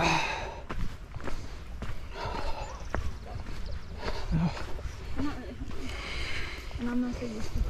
I'm not so used to it.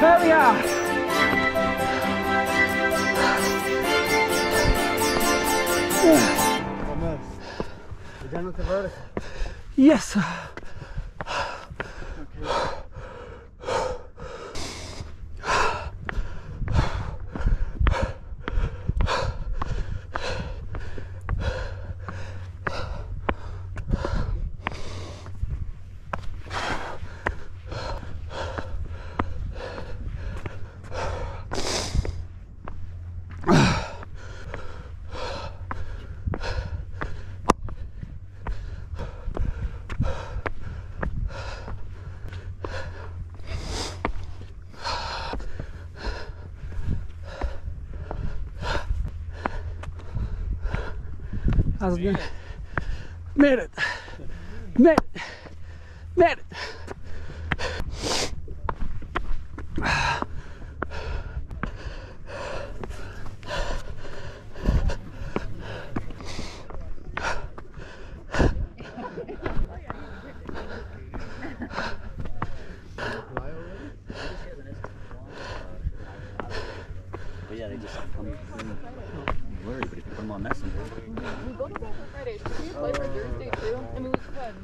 Hell yeah! You're done with the vertical? Yes. How's it going? Made it! Made it! Made it! yeah, they just come blurry, but if you put them on Messenger. We go to play for Friday. Can you play for Thursday too? I mean, we could.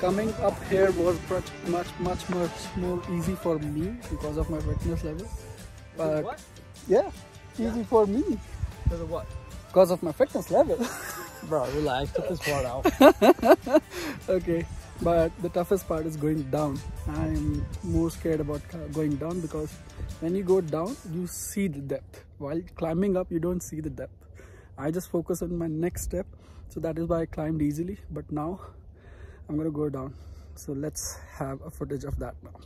Coming up here was much more easy for me because of my fitness level. But what? Yeah, easy for me. Because of what? Because of my fitness level. Bro, relax, took this part out. Okay, but the toughest part is going down. I am more scared about going down because when you go down, you see the depth. While climbing up, you don't see the depth. I just focus on my next step. So that is why I climbed easily. But now, I'm gonna go down, so let's have a footage of that now.